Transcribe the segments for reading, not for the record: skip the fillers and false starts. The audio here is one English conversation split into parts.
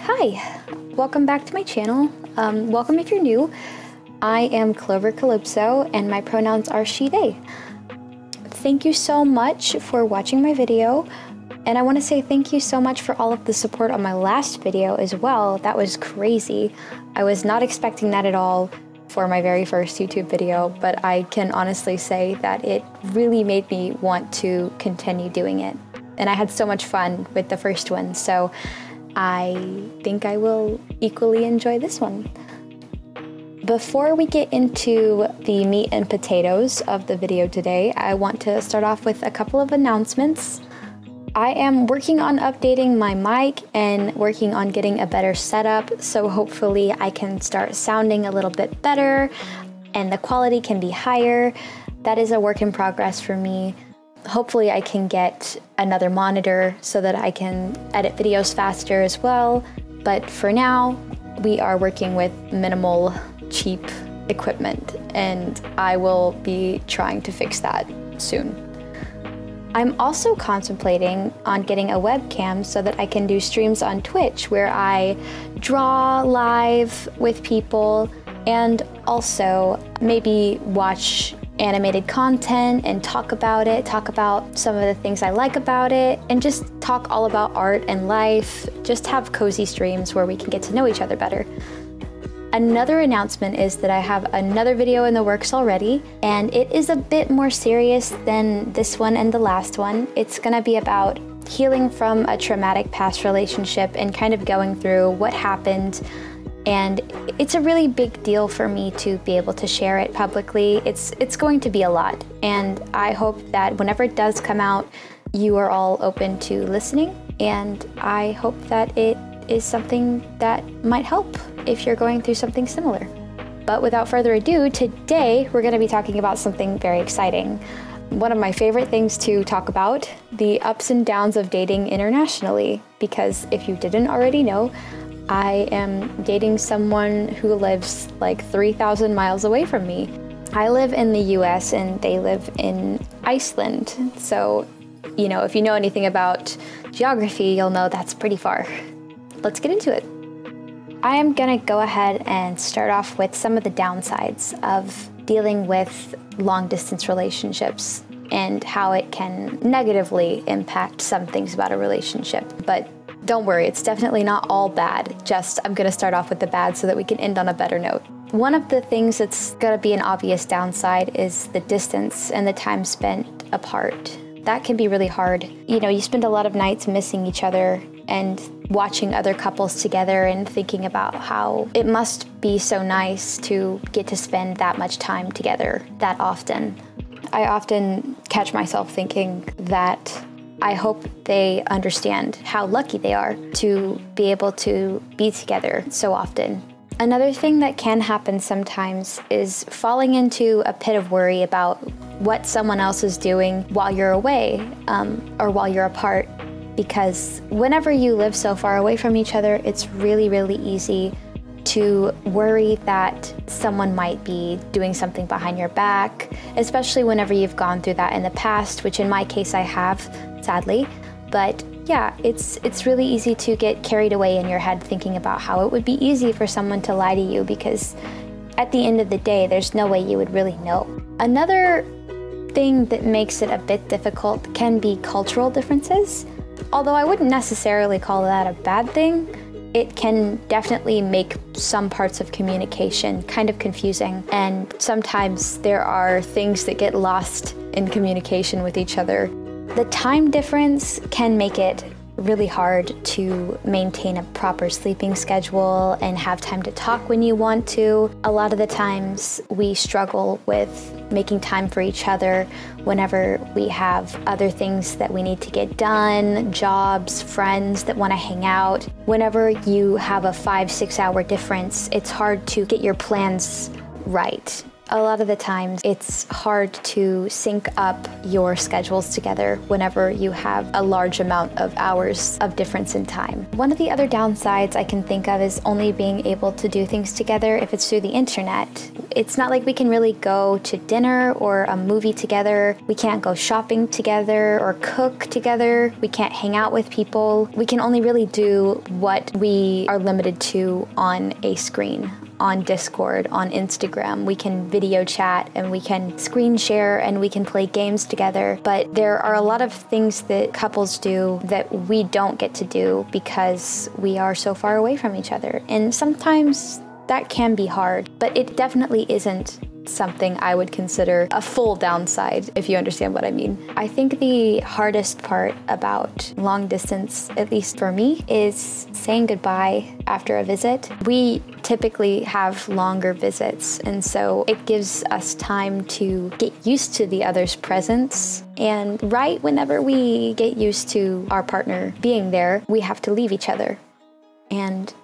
Hi, welcome back to my channel. Welcome if you're new. I am Clover Calypso and my pronouns are she, they. Thank you so much for watching my video. And I want to say thank you so much for all of the support on my last video as well. That was crazy. I was not expecting that at all for my very first YouTube video, but I can honestly say that it really made me want to continue doing it. And I had so much fun with the first one, so I think I will equally enjoy this one. Before we get into the meat and potatoes of the video today, I want to start off with a couple of announcements. I am working on updating my mic and working on getting a better setup, so hopefully I can start sounding a little bit better and the quality can be higher. That is a work in progress for me. Hopefully I can get another monitor so that I can edit videos faster as well, but for now we are working with minimal, cheap equipment and I will be trying to fix that soon. I'm also contemplating on getting a webcam so that I can do streams on Twitch where I draw live with people and also maybe watch animated content and talk about it, talk about some of the things I like about it, and just talk all about art and life, just have cozy streams where we can get to know each other better. Another announcement is that I have another video in the works already, and it is a bit more serious than this one and the last one. It's gonna be about healing from a traumatic past relationship and kind of going through what happened. And it's a really big deal for me to be able to share it publicly. It's going to be a lot, and I hope that whenever it does come out, you are all open to listening, and I hope that it is something that might help if you're going through something similar. But without further ado, today we're going to be talking about something very exciting. One of my favorite things to talk about, the ups and downs of dating internationally, because if you didn't already know, I am dating someone who lives like 3,000 miles away from me. I live in the US and they live in Iceland. So, you know, if you know anything about geography, you'll know that's pretty far. Let's get into it. I am gonna go ahead and start off with some of the downsides of dealing with long distance relationships and how it can negatively impact some things about a relationship. But don't worry, it's definitely not all bad. Just, I'm gonna start off with the bad so that we can end on a better note. One of the things that's gonna be an obvious downside is the distance and the time spent apart. That can be really hard. You know, you spend a lot of nights missing each other and watching other couples together and thinking about how it must be so nice to get to spend that much time together that often. I often catch myself thinking that I hope they understand how lucky they are to be able to be together so often. Another thing that can happen sometimes is falling into a pit of worry about what someone else is doing while you're away or while you're apart. Because whenever you live so far away from each other, it's really, really easy to worry that someone might be doing something behind your back, especially whenever you've gone through that in the past, which in my case I have, sadly. But yeah, it's really easy to get carried away in your head thinking about how it would be easy for someone to lie to you, because at the end of the day, there's no way you would really know. Another thing that makes it a bit difficult can be cultural differences. Although I wouldn't necessarily call that a bad thing, it can definitely make some parts of communication kind of confusing. And sometimes there are things that get lost in communication with each other. The time difference can make it really hard to maintain a proper sleeping schedule and have time to talk when you want to. A lot of the times we struggle with making time for each other whenever we have other things that we need to get done, jobs, friends that want to hang out. Whenever you have a 5-6 hour difference, it's hard to get your plans right. a lot of the times it's hard to sync up your schedules together whenever you have a large amount of hours of difference in time. One of the other downsides I can think of is only being able to do things together if it's through the internet. It's not like we can really go to dinner or a movie together. We can't go shopping together or cook together. We can't hang out with people. We can only really do what we are limited to on a screen. On Discord, on Instagram, we can video chat and we can screen share and we can play games together. But there are a lot of things that couples do that we don't get to do because we are so far away from each other. And sometimes that can be hard, but it definitely isn't something I would consider a full downside, if you understand what I mean. I think the hardest part about long distance, at least for me, is saying goodbye after a visit. We typically have longer visits, and so it gives us time to get used to the other's presence. And right whenever we get used to our partner being there, we have to leave each other. And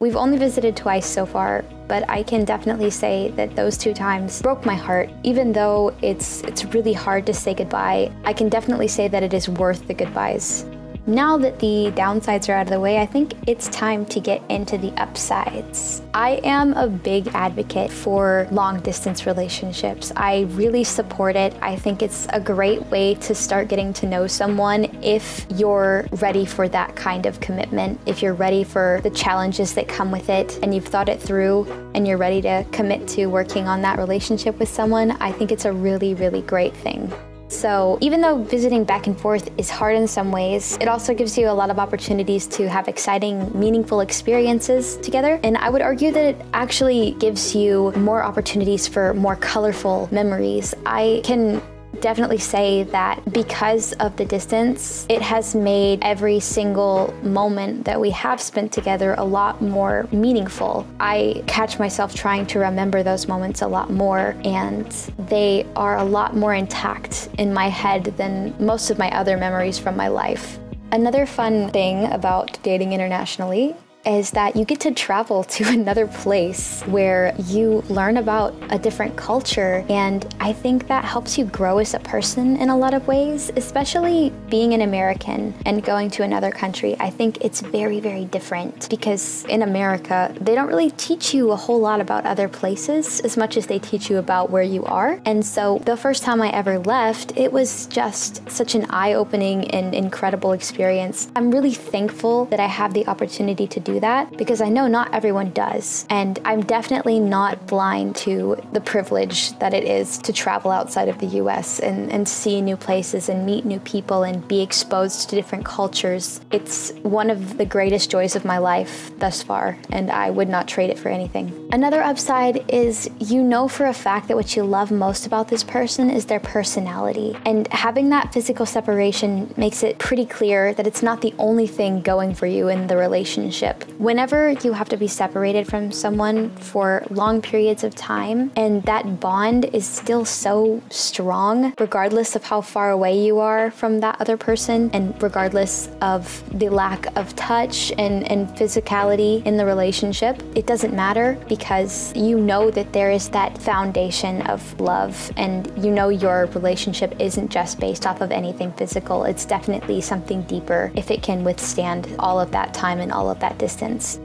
we've only visited twice so far, but I can definitely say that those two times broke my heart. Even though it's really hard to say goodbye, I can definitely say that it is worth the goodbyes. Now that the downsides are out of the way, I think it's time to get into the upsides. I am a big advocate for long-distance relationships. I really support it. I think it's a great way to start getting to know someone if you're ready for that kind of commitment, if you're ready for the challenges that come with it, and you've thought it through, and you're ready to commit to working on that relationship with someone. I think it's a really, really great thing. So even though visiting back and forth is hard in some ways, it also gives you a lot of opportunities to have exciting, meaningful experiences together. And I would argue that it actually gives you more opportunities for more colorful memories. I can definitely say that because of the distance, it has made every single moment that we have spent together a lot more meaningful. I catch myself trying to remember those moments a lot more, and they are a lot more intact in my head than most of my other memories from my life. Another fun thing about dating internationally is that you get to travel to another place where you learn about a different culture, and I think that helps you grow as a person in a lot of ways, especially being an American and going to another country. I think it's very, very different because in America, they don't really teach you a whole lot about other places as much as they teach you about where you are. And so the first time I ever left, it was just such an eye-opening and incredible experience. I'm really thankful that I have the opportunity to do that because I know not everyone does, and I'm definitely not blind to the privilege that it is to travel outside of the US and see new places and meet new people and be exposed to different cultures. It's one of the greatest joys of my life thus far, and I would not trade it for anything. Another upside is you know for a fact that what you love most about this person is their personality, and having that physical separation makes it pretty clear that it's not the only thing going for you in the relationship. Whenever you have to be separated from someone for long periods of time, and that bond is still so strong, regardless of how far away you are from that other person, and regardless of the lack of touch and physicality in the relationship, it doesn't matter because you know that there is that foundation of love, and you know your relationship isn't just based off of anything physical. It's definitely something deeper if it can withstand all of that time and all of that distance.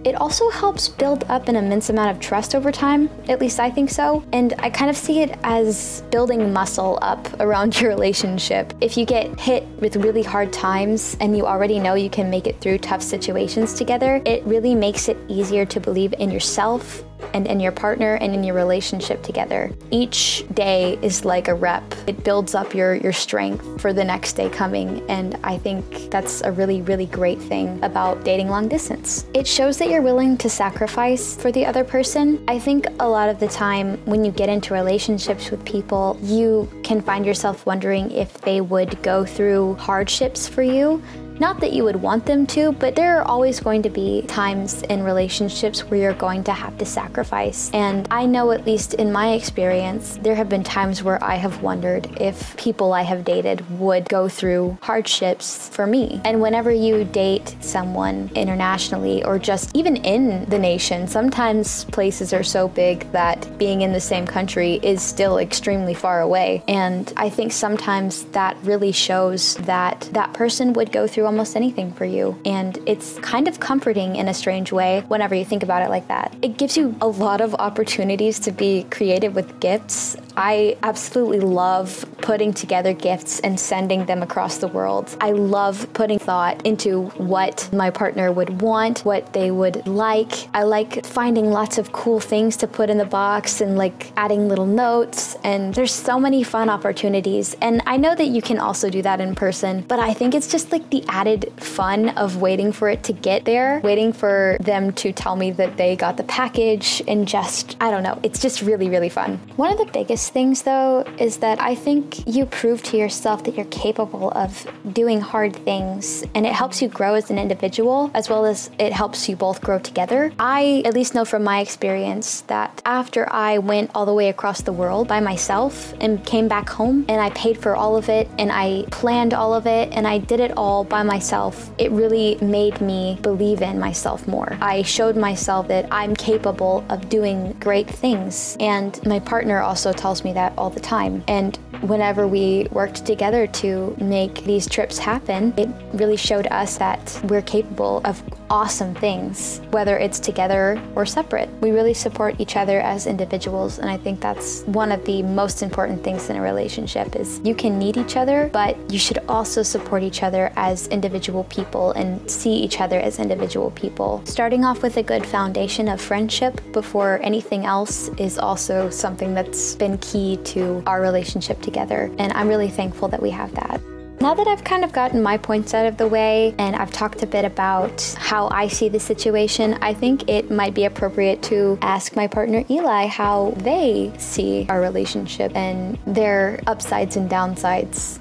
It also helps build up an immense amount of trust over time, at least I think so, and I kind of see it as building muscle up around your relationship. If you get hit with really hard times and you already know you can make it through tough situations together, it really makes it easier to believe in yourself and in your partner and in your relationship together. Each day is like a rep. It builds up your strength for the next day coming, and I think that's a really, really great thing about dating long distance. It shows that you're willing to sacrifice for the other person. I think a lot of the time when you get into relationships with people, you can find yourself wondering if they would go through hardships for you. Not that you would want them to, but there are always going to be times in relationships where you're going to have to sacrifice. And I know, at least in my experience, there have been times where I have wondered if people I have dated would go through hardships for me. And whenever you date someone internationally, or just even in the nation, sometimes places are so big that being in the same country is still extremely far away. And I think sometimes that really shows that that person would go through almost anything for you. And it's kind of comforting in a strange way whenever you think about it like that. It gives you a lot of opportunities to be creative with gifts. I absolutely love putting together gifts and sending them across the world. I love putting thought into what my partner would want, what they would like. I like finding lots of cool things to put in the box and like adding little notes, and there's so many fun opportunities. And I know that you can also do that in person, but I think it's just like the added fun of waiting for it to get there, waiting for them to tell me that they got the package, and just, I don't know, it's just really, really fun. One of the biggest things though is that I think you prove to yourself that you're capable of doing hard things, and it helps you grow as an individual as well as it helps you both grow together. I at least know from my experience that after I went all the way across the world by myself and came back home and I paid for all of it and I planned all of it and I did it all by myself, it really made me believe in myself more. I showed myself that I'm capable of doing great things, and my partner also tells me that all the time. And whenever we worked together to make these trips happen, it really showed us that we're capable of awesome things, whether it's together or separate. We really support each other as individuals, and I think that's one of the most important things in a relationship is you can need each other, but you should also support each other as individual people and see each other as individual people. Starting off with a good foundation of friendship before anything else is also something that's been key to our relationship together, and I'm really thankful that we have that. Now that I've kind of gotten my points out of the way and I've talked a bit about how I see the situation, I think it might be appropriate to ask my partner Eli how they see our relationship and their upsides and downsides.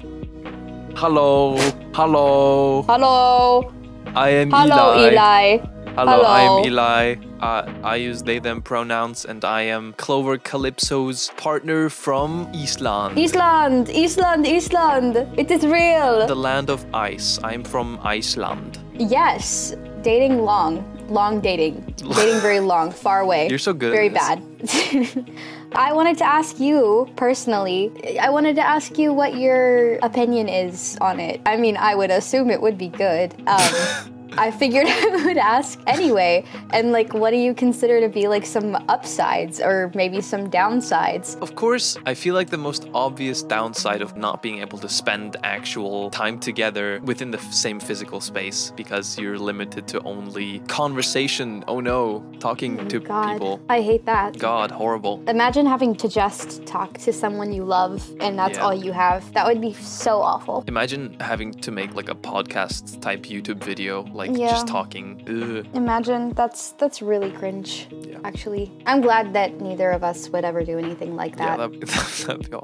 Hello. Hello. Hello. I am Hello, Eli. Hello, I am Eli. I use they, them pronouns, and I am Clover Calypso's partner from Iceland. Iceland, Iceland, Iceland. It is real. The land of ice. I'm from Iceland. Yes. Dating long. Long dating. Dating very long. Far away. You're so good. Very bad. I wanted to ask you personally, I wanted to ask you what your opinion is on it. I mean, I would assume it would be good. I figured I would ask anyway. And like, what do you consider to be like some upsides or maybe some downsides? Of course, I feel like the most obvious downside of not being able to spend actual time together within the same physical space, because you're limited to only conversation. Oh no, talking to God, people. I hate that. God, horrible. Imagine having to just talk to someone you love and that's all you have. That would be so awful. Imagine having to make like a podcast type YouTube video, like just talking. Ugh. Imagine, that's really cringe, actually. I'm glad that neither of us would ever do anything like that. Yeah, that'd be awful.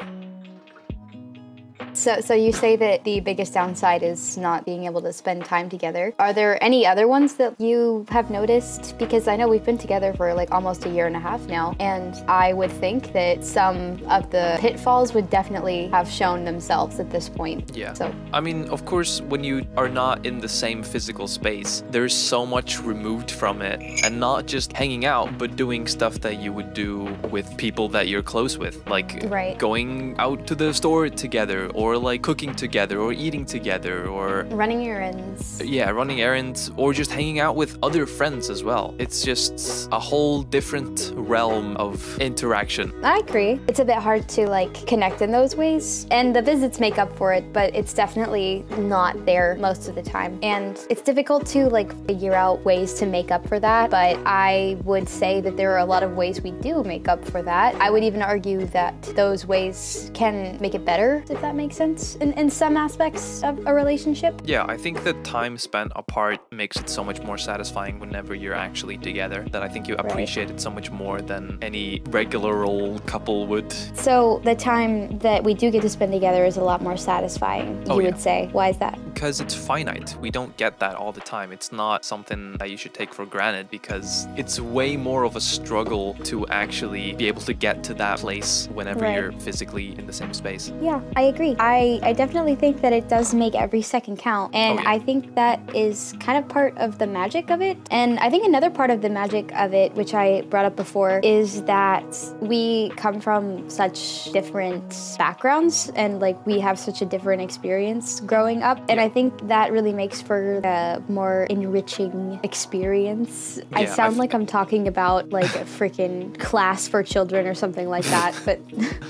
So you say that the biggest downside is not being able to spend time together. Are there any other ones that you have noticed? Because I know we've been together for like almost a year and a half now, and I would think that some of the pitfalls would definitely have shown themselves at this point. Yeah. So I mean, of course, when you are not in the same physical space, there's so much removed from it, and not just hanging out, but doing stuff that you would do with people that you're close with, like going out to the store together, or like cooking together, or eating together, or running errands. Yeah, running errands, or just hanging out with other friends as well. It's just a whole different realm of interaction. I agree. It's a bit hard to like connect in those ways, and the visits make up for it, but it's definitely not there most of the time. And it's difficult to like figure out ways to make up for that, but I would say that there are a lot of ways we do make up for that. I would even argue that those ways can make it better, if that makes sense in some aspects of a relationship. Yeah, I think the time spent apart makes it so much more satisfying whenever you're actually together, that I think you appreciate it so much more than any regular old couple would. So the time that we do get to spend together is a lot more satisfying, you would say. Why is that? Because it's finite. We don't get that all the time. It's not something that you should take for granted, because it's way more of a struggle to actually be able to get to that place whenever you're physically in the same space. Yeah, I agree. I definitely think that it does make every second count. And I think that is kind of part of the magic of it. And I think another part of the magic of it, which I brought up before, is that we come from such different backgrounds and like we have such a different experience growing up. And I think that really makes for a more enriching experience. Yeah, I sound like I'm talking about like a freaking class for children or something like that, but...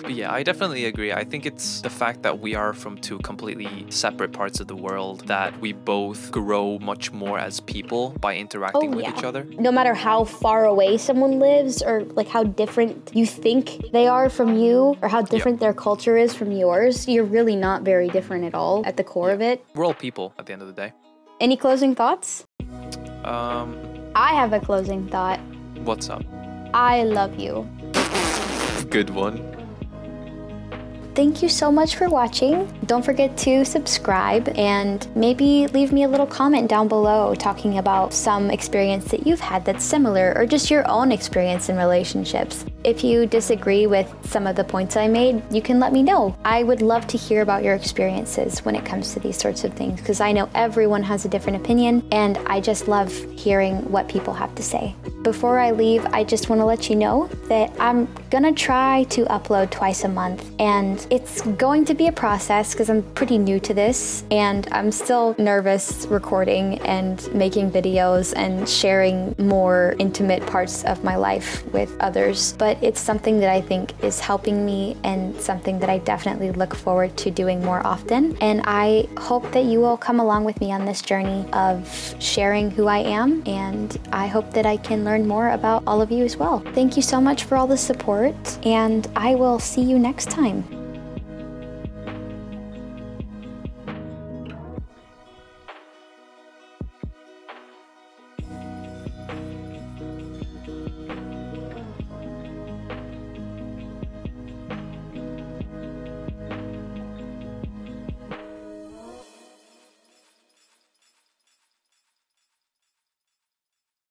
Yeah, I definitely agree. I think it's the fact that we are from two completely separate parts of the world, that we both grow much more as people by interacting with each other. No matter how far away someone lives, or like how different you think they are from you, or how different their culture is from yours, you're really not very different at all at the core of it. We're all people at the end of the day. Any closing thoughts? I have a closing thought. What's up? I love you. Good one. Thank you so much for watching. Don't forget to subscribe and maybe leave me a little comment down below talking about some experience that you've had that's similar, or just your own experience in relationships. If you disagree with some of the points I made, you can let me know. I would love to hear about your experiences when it comes to these sorts of things, because I know everyone has a different opinion and I just love hearing what people have to say. Before I leave, I just want to let you know that I'm gonna try to upload twice a month, and it's going to be a process because I'm pretty new to this and I'm still nervous recording and making videos and sharing more intimate parts of my life with others. But it's something that I think is helping me and something that I definitely look forward to doing more often. And I hope that you will come along with me on this journey of sharing who I am. And I hope that I can learn more about all of you as well. Thank you so much for all the support, and I will see you next time.